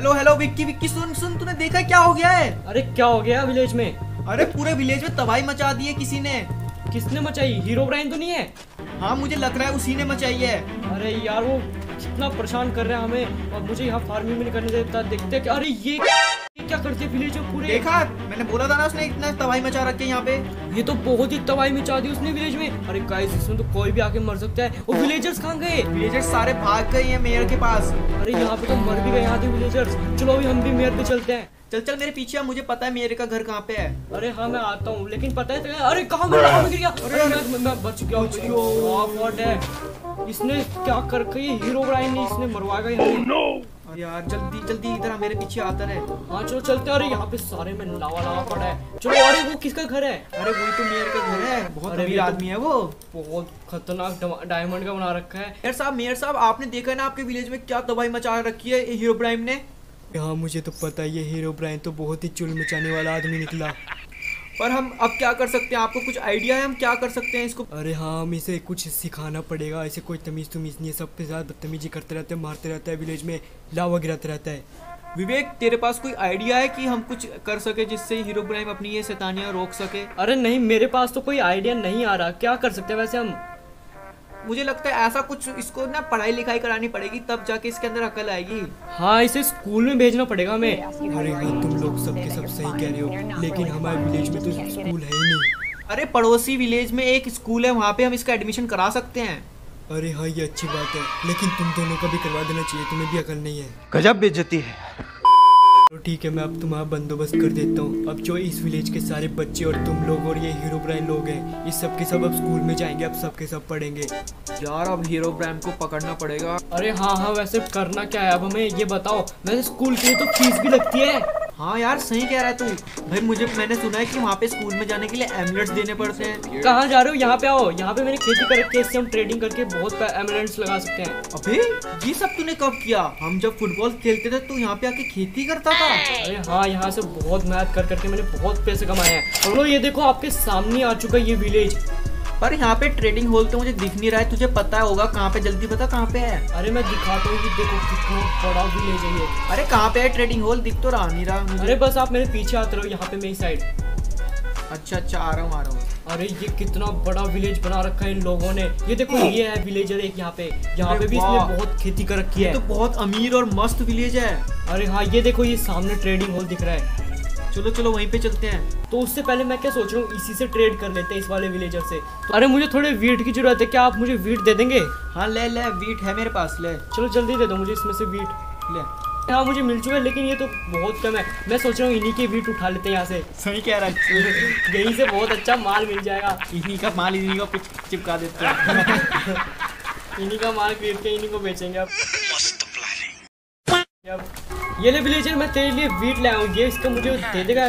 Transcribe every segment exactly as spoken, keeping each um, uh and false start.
Hello hello Vicky Vicky सुन सुन तूने देखा क्या हो गया है? अरे क्या हो गया विलेज में? अरे पूरे विलेज में तबाही मचा दी है किसी ने। किसने मचाई? हीरोब्राइन तो नहीं है? हाँ मुझे लग रहा है उसी ने मचाई है। अरे यार वो कितना परेशान कर रहा है हमें और मुझे यहाँ फार्मिंग में करने देता देखते। अरे ये क्या करते विलेज में पूरे? देखा मैंने बोला था ना उसने इतना तबाही मचा रखी है यहाँ पे। ये तो बहुत ही तबाही मचा दी उसने विलेज में। अरे गाइस इसमें तो कोई भी आके मर सकता है। वो विलेजर्स कहाँ गए? विलेजर्स सारे भाग गए हैं मेयर के पास। अरे यहाँ पे तो मर भी गए यहाँ के विलेजर्स। चलो अभी हम भी मेयर पे चलते हैं। चल चल मेरे पीछे, मुझे पता है मेरे का घर कहाँ पे है। अरे हाँ मैं आता हूँ लेकिन पता है। अरे कहाँ बच गया। इसने क्या कर रखा है हीरोब्राइन ने? इसने मरवाएगा यार। जल्दी जल्दी इधर मेरे पीछे आता रहे। हाँ चलो चलते। अरे यहाँ पे सारे में लावा लावा पड़ा है। चलो अरे वो किसका घर है? अरे वही तो मेयर का घर है। बहुत अमीर आदमी है वो। बहुत खतरनाक डायमंड का बना रखा है। मेयर साहब मेयर साहब आपने देखा ना आपके विलेज में क्या तबाही मचा रखी है हीरोब्राइन ने? हाँ मुझे तो पता है ये हीरोब्राइन तो बहुत ही चुल मचाने वाला आदमी निकला। पर हम अब क्या कर सकते हैं? आपको कुछ आइडिया है हम क्या कर सकते हैं इसको? अरे हाँ हम इसे कुछ सिखाना पड़ेगा। ऐसे कोई तमीज तुमीज नहीं है, सबके साथ बदतमीजी करते रहते हैं, मारते रहता है, विलेज में लावा गिराते रहता है। विवेक तेरे पास कोई आइडिया है कि हम कुछ कर सके जिससे हीरोब्राइन अपनी ये शैतानियां रोक सके? अरे नहीं मेरे पास तो कोई आइडिया नहीं आ रहा। क्या कर सकते हैं वैसे हम? मुझे लगता है ऐसा कुछ इसको ना पढ़ाई लिखाई करानी पड़ेगी तब जाके इसके अंदर अकल आएगी। हाँ इसे स्कूल में भेजना पड़ेगा हमें। अरे हाँ तुम लोग सब के सब सही कह रहे हो लेकिन हमारे विलेज में तो स्कूल है ही नहीं। अरे पड़ोसी विलेज में एक स्कूल है वहाँ पे हम इसका एडमिशन करा सकते हैं। अरे हाँ ये अच्छी बात है लेकिन तुम दोनों का भी करवा देना चाहिए, तुम्हें भी अकल नहीं है। गजब बेइज्जती है। तो ठीक है मैं अब तुम्हारा बंदोबस्त कर देता हूँ। अब जो इस विलेज के सारे बच्चे और तुम लोग और ये हीरोब्राइन लोग हैं इस सब के सब अब स्कूल में जाएंगे, अब सब के सब पढ़ेंगे। यार अब हीरोब्राइन को पकड़ना पड़ेगा। अरे हाँ हाँ वैसे करना क्या है अब हमें ये बताओ? वैसे स्कूल के लिए तो फीस भी लगती है। हाँ यार सही कह रहा है तू भाई। मुझे मैंने सुना है कि वहाँ पे स्कूल में जाने के लिए एमलेट्स देने पड़ते हैं। कहाँ जा रहे हो? यहाँ पे आओ, यहाँ पे मैंने खेती कर रखी है इससे हम ट्रेडिंग करके बहुत एमलेट्स लगा सकते हैं। अबे ये सब तूने कब किया? हम जब फुटबॉल खेलते थे तू यहाँ पे आके खेती करता था। अरे हाँ यहाँ से बहुत मेहनत कर करके मैंने बहुत पैसे कमाए हैं। और ये देखो आपके सामने आ चुका है ये विलेज। पर यहाँ पे ट्रेडिंग हॉल तो मुझे दिख नहीं रहा है, तुझे पता होगा कहाँ पे? जल्दी बता कहाँ पे है। अरे मैं दिखाता हूँ कि देखो कितना बड़ा विलेज है ये। अरे कहाँ पे है ट्रेडिंग हॉल? दिख तो रहा नहीं रहा मुझे। अरे बस आप मेरे पीछे आते रहो यहाँ पे मेरी साइड। अच्छा अच्छा आ रहा हूँ आ रहा हूँ। अरे ये कितना बड़ा विलेज बना रखा है इन लोगों ने। ये देखो ये है विलेजर एक यहाँ पे। यहाँ पे भी इसने बहुत खेती कर रखी है। तो बहुत अमीर और मस्त विलेज है। अरे हाँ ये देखो ये सामने ट्रेडिंग हॉल दिख रहा है। चलो चलो वहीं पे चलते हैं। तो उससे पहले मैं क्या सोच रहा हूँ इसी से ट्रेड कर लेते हैं इस वाले विलेजर से। तो अरे मुझे थोड़े वीट की जरूरत है, क्या आप मुझे वीट दे देंगे? हाँ ले ले वीट है मेरे पास, ले। चलो जल्दी दे दो मुझे इसमें से वीट। ले हाँ मुझे मिल चुका है लेकिन ये तो बहुत कम है। मैं सोच रहा हूँ इन्हीं के वीट उठा लेते हैं यहाँ से। सही कह रहा है, यहीं से बहुत अच्छा माल मिल जाएगा। इन्हीं का माल इन्हीं को चिपका देते हैं। इन्हीं का माल खरीद के इन्हीं को बेचेंगे। अब ये ले विलेजर मैं तेरे लिए वीट लाया हूँ, ये इसका मुझे दे देगा।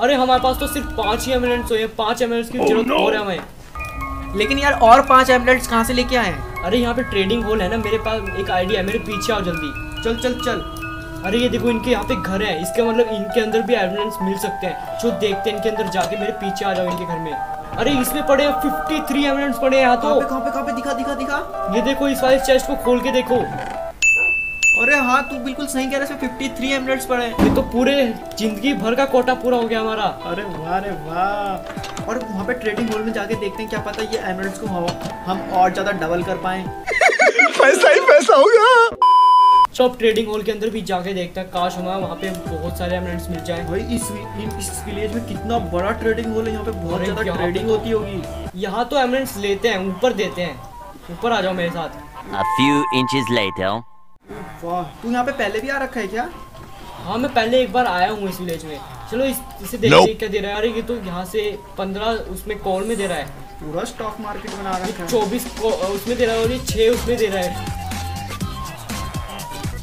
अरे हमारे पास तो सिर्फ पाँच ही एमलेट्स हैं, पाँच एमलेट्स की जरूरत हो रहा है हमें। लेकिन यार और पाँच एमलेट्स कहाँ से लेके आए हैं? अरे यहाँ पे ट्रेडिंग हॉल है ना, मेरे पास एक आइडिया है, मेरे पीछे आओ जल्दी। चल चल चल। अरे ये देखो इनके यहाँ पे घर है, इसके मतलब इनके अंदर भी एमलेट्स मिल सकते हैं। जो देखते हैं इनके अंदर जाके, मेरे पीछे आ जाओ इनके घर में। अरे इसमें पड़े फिफ्टी थ्री एमलेट्स पड़े यहाँ तो। कहाँ पे कहाँ पे? दिखा दिखा दिखा। ये देखो इस वाले चेस्ट को खोल के देखो। अरे हाँ तू बिल्कुल सही कह रहा है, तिरेपन एमलेट्स पड़े। ये तो पूरे जिंदगी भर का कोटा पूरा हो गया हमारा। अरे वाह रे वाह। और वहाँ पे ट्रेडिंग हॉल में जाके देखते हैं, क्या पता ये एमलेट्स को हम और ज्यादा डबल कर पाए। पैसा ही पैसा होगा। सब ट्रेडिंग हॉल के अंदर भी जाके देखते हैं, काश हमारा वहाँ पे बहुत सारे एमलेट्स मिल जाए। भाई इस इस विलेज में कितना बड़ा ट्रेडिंग हॉल है, यहाँ पे बहुत ज्यादा ट्रेडिंग होती होगी। यहाँ तो एमलेट्स लेते हैं ऊपर देते हैं। ऊपर आ जाओ मेरे साथ। वाह तू यहाँ पे पहले भी आ रखा है क्या? हाँ मैं पहले एक बार आया हूँ इस विलेज में। चलो इस, इसे देखते हैं क्या दे रहा है। अरे ये तो यहाँ से पंद्रह उसमें कॉल में दे रहा है। पूरा स्टॉक मार्केट बना रहा है। चौबीस उसमें दे रहा है और ये छह उसमें दे रहा है।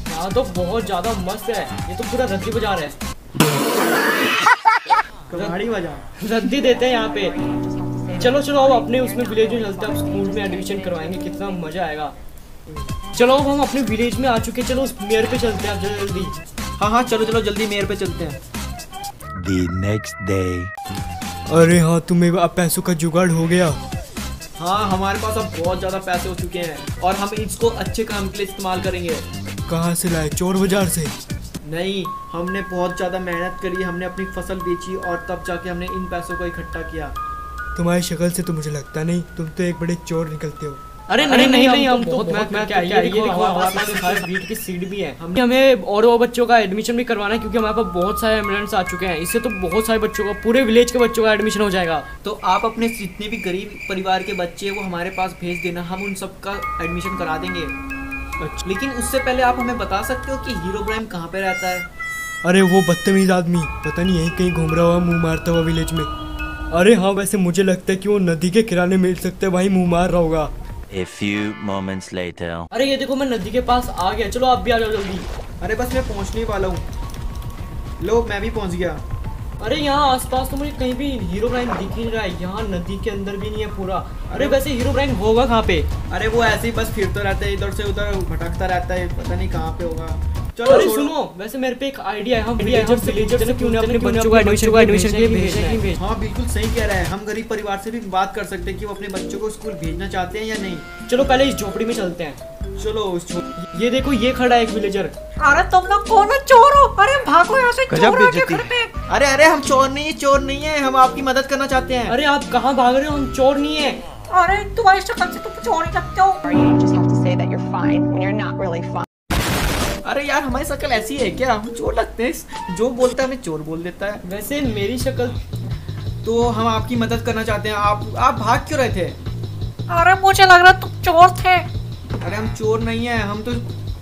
यहाँ तो बहुत ज्यादा मस्त है, ये तो पूरा रद्दी बाजार है। कबाड़ी बाजार रद्दी देते हैं यहाँ पे। चलो चलो अब अपने उसमें विलेज में चलते हैं, स्कूल में एडमिशन करवाएंगे, कितना मजा आएगा। चलो अब हम अपने विलेज में आ चुके हैं, चलो उस मेयर पे चलते हैं जल्दी। हाँ हाँ चलो चलो जल्दी मेयर पे चलते हैं। The next day। अरे हाँ तुम्हें अब पैसों का जुगाड़ हो गया? हाँ हमारे पास अब बहुत ज़्यादा पैसे हो चुके हैं और हम इसको अच्छे काम के लिए इस्तेमाल करेंगे। कहाँ से लाए? चोर बाजार से? नहीं, हमने बहुत ज़्यादा मेहनत करी, हमने अपनी फसल बेची और तब जाके हमने इन पैसों को इकट्ठा किया। तुम्हारी शक्ल से तो मुझे लगता नहीं, तुम तो एक बड़े चोर निकलते हो। अरे नहीं नहीं नहीं, हम तो बहुत मेहनत करके आए हैं। हमारे पास बीट की सीड भी है। हमें और वो बच्चों का एडमिशन भी करवाना है क्योंकि हमारे पास बहुत सारे एम्बुलेंस आ चुके हैं। इससे तो बहुत सारे बच्चों का, पूरे विलेज के बच्चों का एडमिशन हो जाएगा। तो आप अपने जितने भी गरीब परिवार के बच्चे हैं वो हमारे पास भेज देना, हम उन सबका एडमिशन करा देंगे। लेकिन उससे पहले आप हमें बता सकते हो कि हीरोब्राइन कहाँ पे रहता है? अरे वो बदतमीज आदमी पता नहीं यहीं कहीं घूम रहा हुआ, मुंह मारता हुआ विलेज में। अरे हाँ, वैसे मुझे लगता है कि वो नदी के किनारे मिल सकता है, वहीं मुंह मार रहा होगा। A few moments later. अरे ये देखो, मैं नदी के पास आ गया, चलो आप भी आ जाओ जल्दी। अरे बस मैं पहुँचने वाला हूँ। लो मैं भी पहुँच गया। अरे यहाँ आसपास तो मुझे कहीं भी हीरोब्राइन दिख नहीं रहा है, यहाँ नदी के अंदर भी नहीं है पूरा। अरे वैसे हीरोब्राइन होगा कहाँ पे? अरे वो ऐसे ही बस फिरता रहता है, इधर से उधर भटकता रहता है, पता नहीं कहाँ पे होगा। चलो अरे सुनो, वैसे मेरे पे एक आइडिया है, हम विलेजर्स विलेजर्स से क्यों ना अपने बच्चों को एडमिशन का एडमिशन के लिए भेजें। हां बिल्कुल सही कह रहा है, हम गरीब परिवार से भी बात कर सकते हैं कि वो अपने बच्चों को स्कूल भेजना चाहते हैं या नहीं। चलो पहले इस झोपड़ी में चलते हैं। चलो उस ये देखो, ये खड़ा है एक विलेजर। अरे तुम लोग कौन चोर हो? अरे भागो यहाँ से, चोर आके घर पे। अरे अरे हम चोर नहीं है, चोर नहीं है, हम आपकी मदद करना चाहते हैं। अरे आप कहाँ भाग रहे हो, हम चोर नहीं है। अरे तुम्हारी शक्ल से तुम चोर ही लगते हो। अरे यार हमारी शक्ल ऐसी है क्या, हम चोर लगते हैं? जो बोलता है हमें चोर बोल देता है। वैसे मेरी शक्ल तो, हम आपकी मदद करना चाहते हैं। आप आप भाग क्यों रहे थे? अरे मुझे लग रहा तुम चोर थे। अरे हम चोर नहीं है, हम तो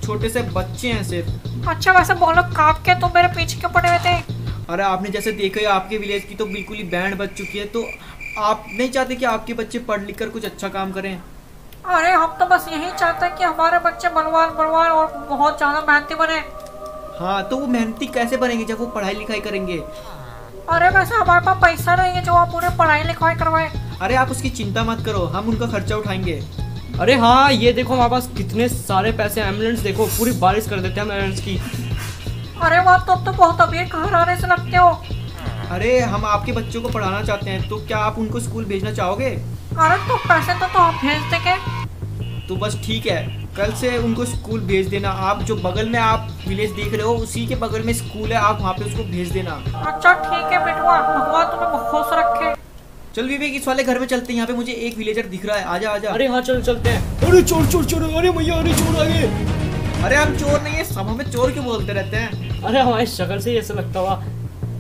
छोटे से बच्चे हैं सिर्फ। अच्छा वैसे बोलो आप क्या तुम मेरे पीछे क्यों पड़े हुए थे? अरे आपने जैसे देखा है आपके विलेज की तो बिल्कुल ही बैंड बज चुकी है, तो आप नहीं चाहते कि आपके बच्चे पढ़ लिख कर कुछ अच्छा काम करें? अरे हम तो बस यही चाहते हैं कि हमारे बच्चे बलवान बलवान और बहुत ज़्यादा मेहनती बने। हाँ तो वो मेहनती कैसे बनेंगे जब वो पढ़ाई लिखाई करेंगे? अरे वैसे हमारे पास पैसा नहीं है जो आप उन्हें पढ़ाई लिखाई करवाएं। अरे आप उसकी चिंता मत करो, हम उनका खर्चा उठाएंगे। अरे हाँ ये देखो हमारे पास कितने सारे पैसे, एम्बुलेंस देखो पूरी बारिश कर देते हैं एम्बुलेंस की। अरे वाह तुम तो बहुत अमीर घराने से लगते हो। अरे हम आपके बच्चों को पढ़ाना चाहते हैं, तो क्या आप उनको स्कूल भेजना चाहोगे? अरे तो पैसे तो, तो आप भेज देंगे। तो बस ठीक है, कल से उनको स्कूल भेज देना। आप जो बगल में आप विलेज देख रहे हो उसी के बगल में स्कूल है, आप वहाँ पे उसको भेज देना। अच्छा ठीक है बेटवा, भगवान तुम्हें खुश रखे। चल विवेक इस वाले घर में चलते हैं, यहाँ पे मुझे एक विलेजर दिख रहा है, आजा आजा। अरे हाँ चलो चलते हैं। अरे चोर चोर चोर, अरे भैया अरे चोर आ गए। अरे हम चोर नहीं है, सब हमें चोर क्यों बोलते रहते हैं? अरे हमारी शक्ल से ऐसा लगता हुआ।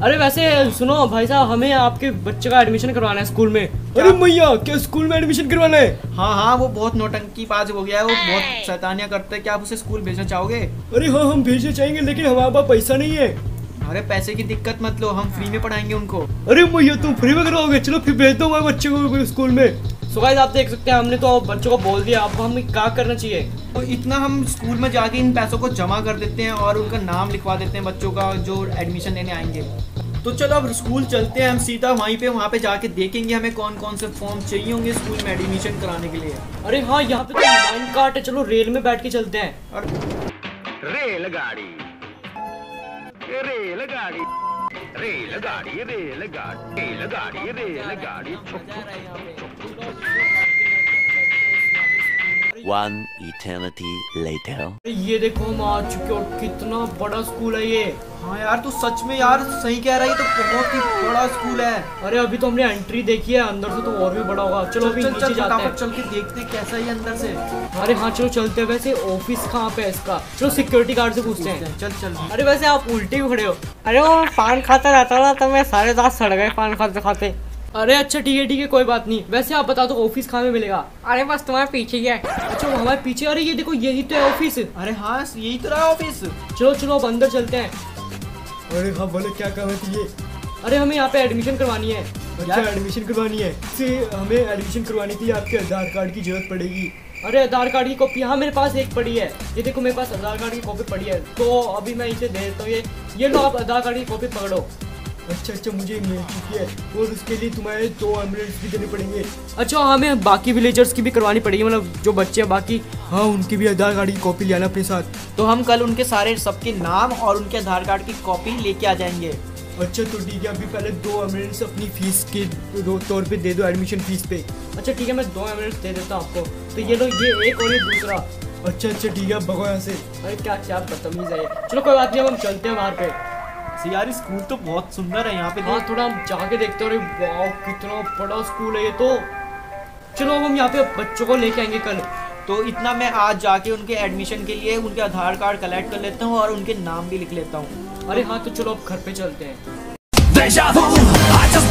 अरे वैसे सुनो भाई साहब, हमें आपके बच्चे का एडमिशन करवाना है स्कूल में। अरे मैया क्या स्कूल में एडमिशन करवाना है? हाँ हाँ वो बहुत नौटंकीबाज हो गया है, वो बहुत शैतानियां करता है, क्या आप उसे स्कूल भेजना चाहोगे? अरे हाँ हम भेजना चाहेंगे, लेकिन हमारे पास पैसा नहीं है। अरे पैसे की दिक्कत मत लो, हम फ्री में पढ़ाएंगे उनको। अरे मैया तुम फ्री में करवाओगे? चलो फिर भेज दो हमारे बच्चे को स्कूल में। So guys, आप देख सकते हैं हमने तो बच्चों को बोल दिया, अब हमें क्या करना चाहिए? तो इतना हम स्कूल में जाके इन पैसों को जमा कर देते हैं और उनका नाम लिखवा देते हैं बच्चों का जो एडमिशन लेने आएंगे। तो चलो अब स्कूल चलते हैं, हम सीधा वहीं पे वहाँ पे जाके देखेंगे हमें कौन कौन से फॉर्म चाहिए होंगे स्कूल में एडमिशन कराने के लिए। अरे हाँ यहाँ पे तो लाइन काट है, चलो रेल में बैठ के चलते हैं। और रेलगाड़ी रेलगाड़ी रेलगाड़ी रेलगाड़ी रेलगाड़ी रेलगाड़ी One eternity later. ये देखो हम आ चुके और कितना बड़ा स्कूल है ये। हाँ यार तू सच में यार सही कह रहा है, तो बहुत ही बड़ा स्कूल है। अरे अभी तो हमने एंट्री देखी है, अंदर से तो और भी बड़ा होगा। चलो अभी नीचे जाते हैं, चल के देखते हैं कैसा है अंदर से। अरे हाँ चलो चलते हैं। वैसे ऑफिस कहाँ पे है इसका? चलो सिक्योरिटी गार्ड से पूछते हैं, चल चल। अरे वैसे आप उल्टे भी खड़े हो। अरे वो पान खाता रहता था तो मैं सारे दांत सड़ गए पान खाते खाते। अरे अच्छा ठीक है ठीक है कोई बात नहीं। वैसे आप बता दो ऑफिस कहाँ में मिलेगा? अरे बस तुम्हारे पीछे ही है। अच्छा हमारे पीछे? अरे ये देखो यही तो है ऑफिस। अरे हाँ यही तो रहा ऑफिस। चलो चलो अब अंदर चलते हैं। अरे हाँ बोले क्या काम है? अरे हमें यहाँ पे एडमिशन करवानी है। अच्छा एडमिशन करवानी है? से हमें एडमिशन करवाने के लिए आपके आधार कार्ड की जरूरत पड़ेगी। अरे आधार कार्ड की कॉपी? हाँ मेरे पास एक पड़ी है, ये देखो मेरे पास आधार कार्ड की कॉपी पड़ी है, तो अभी मैं इसे दे देता हूँ। ये ये लो आप आधार कार्ड की कॉपी पकड़ो। अच्छा अच्छा मुझे मिल चुकी है, और उसके लिए तुम्हारे दो एम्बुलेंस भी देने पड़ेंगे। अच्छा हमें बाकी विलेजर्स की भी करवानी पड़ेगी, मतलब जो बच्चे हैं बाकी। हाँ उनकी भी आधार कार्ड की कॉपी ले आना अपने साथ। तो हम कल उनके सारे सबके नाम और उनके आधार कार्ड की कॉपी लेके आ जाएंगे। अच्छा तो ठीक है, अभी पहले दो एम्बुलेंस अपनी फीस के तौर पर दे दो, एडमिशन फीस पे। अच्छा ठीक है मैं दो एम्बुलेंस दे देता हूँ आपको, तो ये लो ये एक और ये दूसरा। अच्छा अच्छा ठीक है, भगो यहाँ से। अरे क्या क्या बदतमीज है। चलो कोई बात नहीं, अब हम चलते हैं वहाँ पे। यार स्कूल तो बहुत सुंदर है यहाँ पे। हाँ थोड़ा हम जाके देखते हैं। अरे वाह कितना बड़ा स्कूल है ये तो। चलो अब हम यहाँ पे बच्चों को लेके आएंगे कल। तो इतना मैं आज जाके उनके एडमिशन के लिए उनके आधार कार्ड कलेक्ट कर लेता हूँ और उनके नाम भी लिख लेता हूँ। अरे हाँ तो चलो अब घर पे चलते हैं।